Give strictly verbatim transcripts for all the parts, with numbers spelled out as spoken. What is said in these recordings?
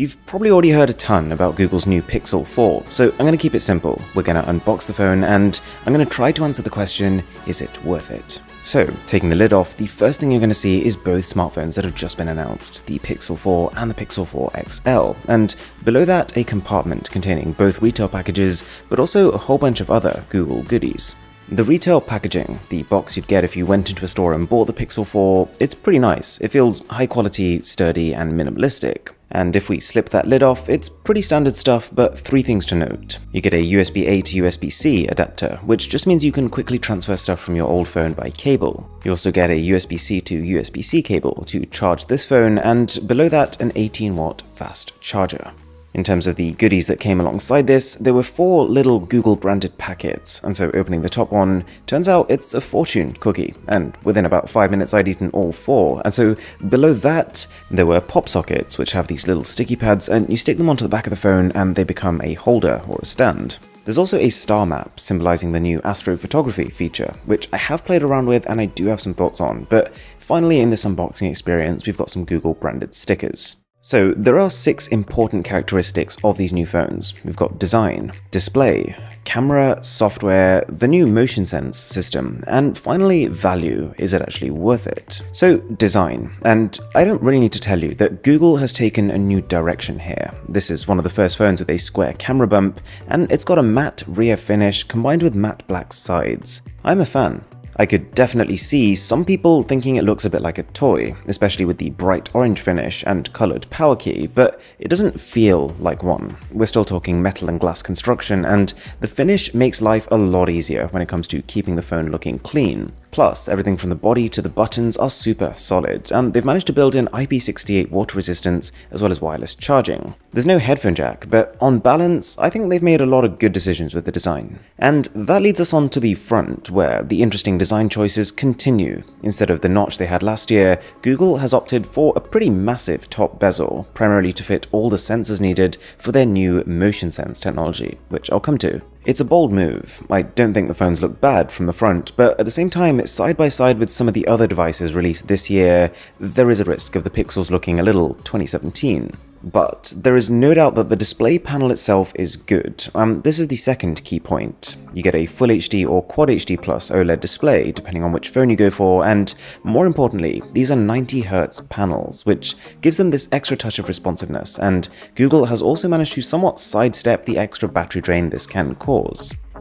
You've probably already heard a ton about Google's new Pixel four, so I'm going to keep it simple. We're going to unbox the phone and I'm going to try to answer the question, is it worth it? So, taking the lid off, the first thing you're going to see is both smartphones that have just been announced, the Pixel four and the Pixel four X L, and below that a compartment containing both retail packages but also a whole bunch of other Google goodies. The retail packaging, the box you'd get if you went into a store and bought the Pixel four, it's pretty nice. It feels high quality, sturdy and minimalistic. And if we slip that lid off, it's pretty standard stuff, but three things to note. You get a U S B A to U S B C adapter, which just means you can quickly transfer stuff from your old phone by cable. You also get a U S B C to U S B C cable to charge this phone, and below that an eighteen watt fast charger. In terms of the goodies that came alongside this, there were four little Google branded packets, and so opening the top one, turns out it's a fortune cookie, and within about five minutes I'd eaten all four, and so below that there were pop sockets, which have these little sticky pads, and you stick them onto the back of the phone and they become a holder or a stand. There's also a star map symbolizing the new astrophotography feature, which I have played around with and I do have some thoughts on, but finally in this unboxing experience we've got some Google branded stickers. So there are six important characteristics of these new phones. We've got design, display, camera, software, the new Motion Sense system, and finally value, is it actually worth it? So design, and I don't really need to tell you that Google has taken a new direction here. This is one of the first phones with a square camera bump, and it's got a matte rear finish combined with matte black sides. I'm a fan. I could definitely see some people thinking it looks a bit like a toy, especially with the bright orange finish and coloured power key, but it doesn't feel like one. We're still talking metal and glass construction, and the finish makes life a lot easier when it comes to keeping the phone looking clean. Plus, everything from the body to the buttons are super solid, and they've managed to build in I P sixty-eight water resistance as well as wireless charging. There's no headphone jack, but on balance, I think they've made a lot of good decisions with the design. And that leads us on to the front, where the interesting design Design choices continue. Instead of the notch they had last year, Google has opted for a pretty massive top bezel, primarily to fit all the sensors needed for their new Motion Sense technology, which I'll come to. It's a bold move. I don't think the phones look bad from the front, but at the same time, side by side with some of the other devices released this year, there is a risk of the Pixels looking a little twenty seventeen. But there is no doubt that the display panel itself is good. Um, this is the second key point. You get a Full H D or Quad H D Plus OLED display, depending on which phone you go for, and more importantly, these are ninety hertz panels, which gives them this extra touch of responsiveness, and Google has also managed to somewhat sidestep the extra battery drain this can cause.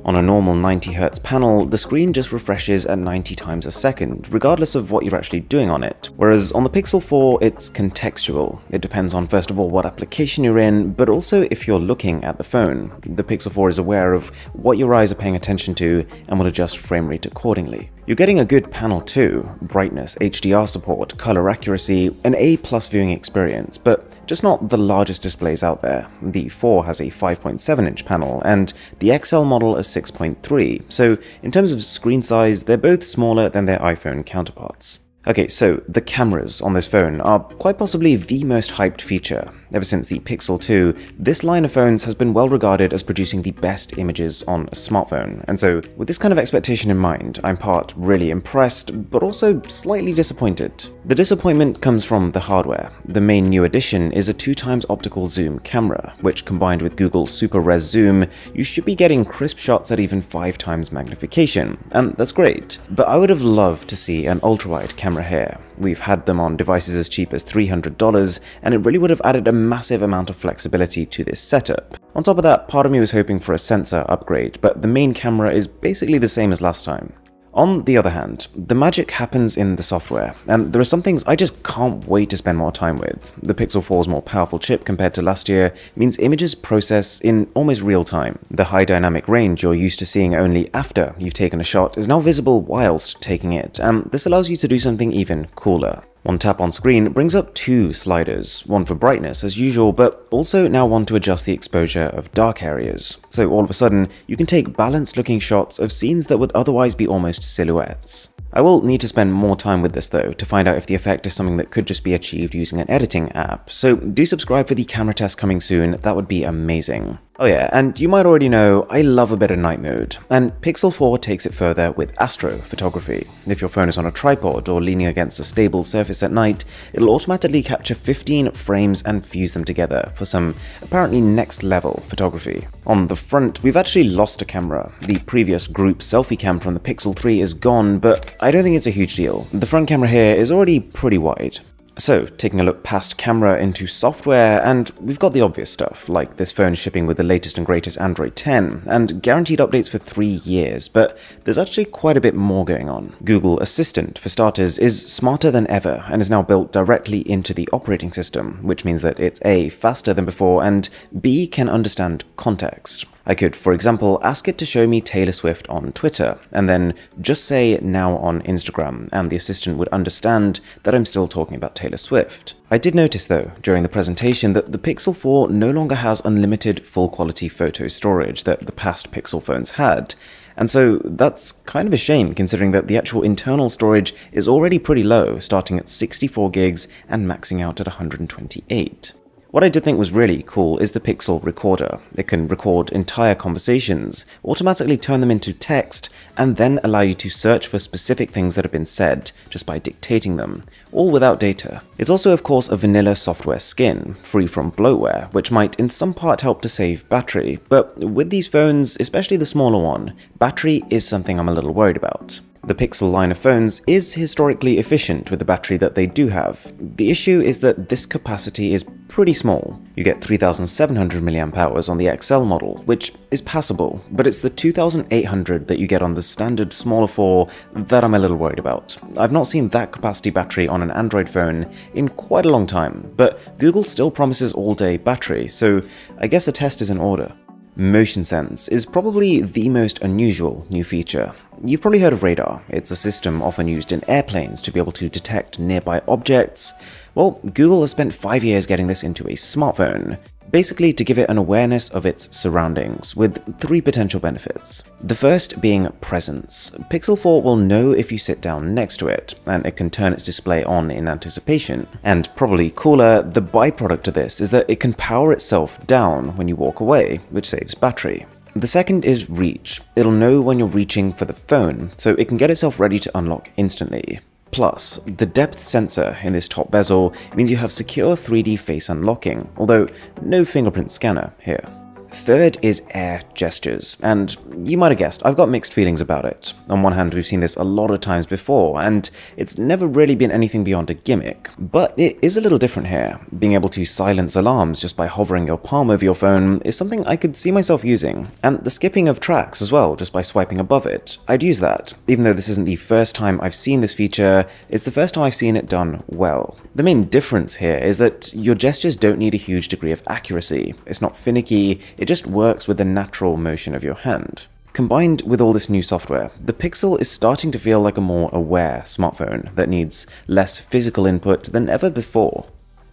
On a normal ninety hertz panel, the screen just refreshes at ninety times a second, regardless of what you're actually doing on it. Whereas on the Pixel four, it's contextual. It depends on, first of all, what application you're in, but also if you're looking at the phone. The Pixel four is aware of what your eyes are paying attention to and will adjust frame rate accordingly. You're getting a good panel too, brightness, H D R support, color accuracy, an A plus viewing experience, but just not the largest displays out there. The four has a five point seven inch panel, and the X L model a six point three, so in terms of screen size, they're both smaller than their iPhone counterparts. Okay, so the cameras on this phone are quite possibly the most hyped feature. Ever since the Pixel two, this line of phones has been well regarded as producing the best images on a smartphone, and so with this kind of expectation in mind, I'm part really impressed, but also slightly disappointed. The disappointment comes from the hardware. The main new addition is a two times optical zoom camera, which combined with Google's super res zoom, you should be getting crisp shots at even five times magnification, and that's great, but I would have loved to see an ultra-wide camera here. We've had them on devices as cheap as three hundred dollars, and it really would have added a massive amount of flexibility to this setup. On top of that, part of me was hoping for a sensor upgrade, but the main camera is basically the same as last time. On the other hand, the magic happens in the software, and there are some things I just can't wait to spend more time with. The Pixel four's more powerful chip compared to last year means images process in almost real time. The high dynamic range you're used to seeing only after you've taken a shot is now visible whilst taking it, and this allows you to do something even cooler. One tap on screen brings up two sliders, one for brightness as usual, but also now one to adjust the exposure of dark areas. So all of a sudden, you can take balanced looking shots of scenes that would otherwise be almost silhouettes. I will need to spend more time with this though, to find out if the effect is something that could just be achieved using an editing app, so do subscribe for the camera test coming soon, that would be amazing. Oh yeah, and you might already know, I love a bit of night mode, and Pixel four takes it further with astro photography. If your phone is on a tripod or leaning against a stable surface at night, it'll automatically capture fifteen frames and fuse them together for some apparently next level photography. On the front, we've actually lost a camera. The previous group selfie cam from the Pixel three is gone, but I don't think it's a huge deal. The front camera here is already pretty wide. So, taking a look past camera into software, and we've got the obvious stuff, like this phone shipping with the latest and greatest Android ten, and guaranteed updates for three years, but there's actually quite a bit more going on. Google Assistant, for starters, is smarter than ever, and is now built directly into the operating system, which means that it's A, faster than before, and B, can understand context. I could, for example, ask it to show me Taylor Swift on Twitter, and then just say now on Instagram, and the assistant would understand that I'm still talking about Taylor Swift. I did notice though, during the presentation, that the Pixel four no longer has unlimited full-quality photo storage that the past Pixel phones had, and so that's kind of a shame considering that the actual internal storage is already pretty low, starting at sixty-four gigs and maxing out at one hundred twenty-eight. What I did think was really cool is the Pixel Recorder. It can record entire conversations, automatically turn them into text, and then allow you to search for specific things that have been said just by dictating them, all without data. It's also, of course, a vanilla software skin, free from bloatware, which might in some part help to save battery, but with these phones, especially the smaller one, battery is something I'm a little worried about. The Pixel line of phones is historically efficient with the battery that they do have. The issue is that this capacity is pretty small. You get three thousand seven hundred milliamp hours on the X L model, which is passable, but it's the two thousand eight hundred that you get on the standard smaller four that I'm a little worried about. I've not seen that capacity battery on an Android phone in quite a long time, but Google still promises all-day battery, so I guess a test is in order. Motion Sense is probably the most unusual new feature. You've probably heard of radar. It's a system often used in airplanes to be able to detect nearby objects. Well, Google has spent five years getting this into a smartphone, basically to give it an awareness of its surroundings, with three potential benefits. The first being presence. Pixel four will know if you sit down next to it, and it can turn its display on in anticipation. And probably cooler, the byproduct of this is that it can power itself down when you walk away, which saves battery. The second is reach. It'll know when you're reaching for the phone, so it can get itself ready to unlock instantly. Plus, the depth sensor in this top bezel means you have secure three D face unlocking, although no fingerprint scanner here. Third is air gestures, and you might have guessed, I've got mixed feelings about it. On one hand, we've seen this a lot of times before, and it's never really been anything beyond a gimmick, but it is a little different here. Being able to silence alarms just by hovering your palm over your phone is something I could see myself using, and the skipping of tracks as well, just by swiping above it. I'd use that. Even though this isn't the first time I've seen this feature, it's the first time I've seen it done well. The main difference here is that your gestures don't need a huge degree of accuracy. It's not finicky. It just works with the natural motion of your hand. Combined with all this new software, the Pixel is starting to feel like a more aware smartphone that needs less physical input than ever before.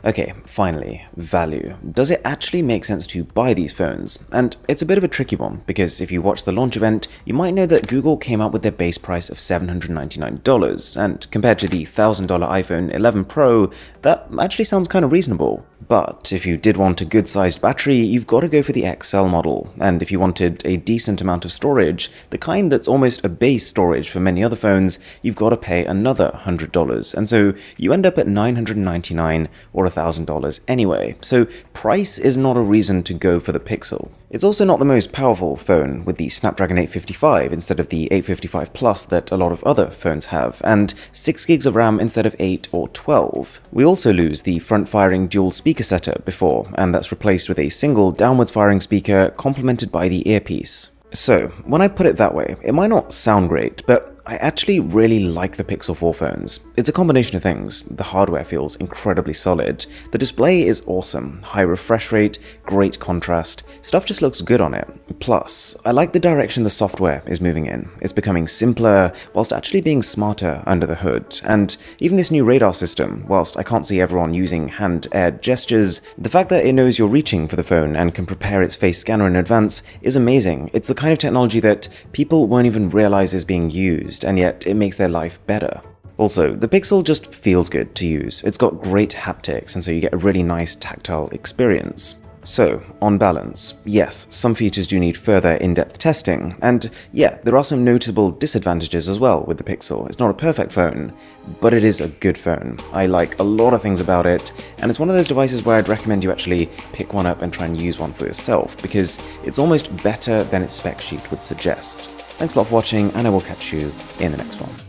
Okay, finally, value. Does it actually make sense to buy these phones? And it's a bit of a tricky one, because if you watch the launch event, you might know that Google came out with their base price of seven hundred ninety-nine dollars, and compared to the one thousand dollar iPhone eleven Pro, that actually sounds kind of reasonable. But if you did want a good-sized battery, you've got to go for the X L model, and if you wanted a decent amount of storage, the kind that's almost a base storage for many other phones, you've got to pay another one hundred dollars, and so you end up at nine hundred ninety-nine dollars or one thousand dollars anyway, so price is not a reason to go for the Pixel. It's also not the most powerful phone, with the Snapdragon eight fifty-five instead of the eight fifty-five Plus that a lot of other phones have, and six gigs of RAM instead of eight or twelve. We also lose the front-firing dual speaker setup before, and that's replaced with a single downwards firing speaker complemented by the earpiece. So, when I put it that way, it might not sound great, but I actually really like the Pixel four phones. It's a combination of things. The hardware feels incredibly solid. The display is awesome. High refresh rate, great contrast. Stuff just looks good on it. Plus, I like the direction the software is moving in. It's becoming simpler, whilst actually being smarter under the hood. And even this new radar system, whilst I can't see everyone using hand-air gestures, the fact that it knows you're reaching for the phone and can prepare its face scanner in advance is amazing. It's the kind of technology that people won't even realize is being used, and yet it makes their life better. Also, the Pixel just feels good to use. It's got great haptics, and so you get a really nice tactile experience. So, on balance, yes, some features do need further in-depth testing, and yeah, there are some noticeable disadvantages as well with the Pixel. It's not a perfect phone, but it is a good phone. I like a lot of things about it, and it's one of those devices where I'd recommend you actually pick one up and try and use one for yourself, because it's almost better than its spec sheet would suggest. Thanks a lot for watching, and I will catch you in the next one.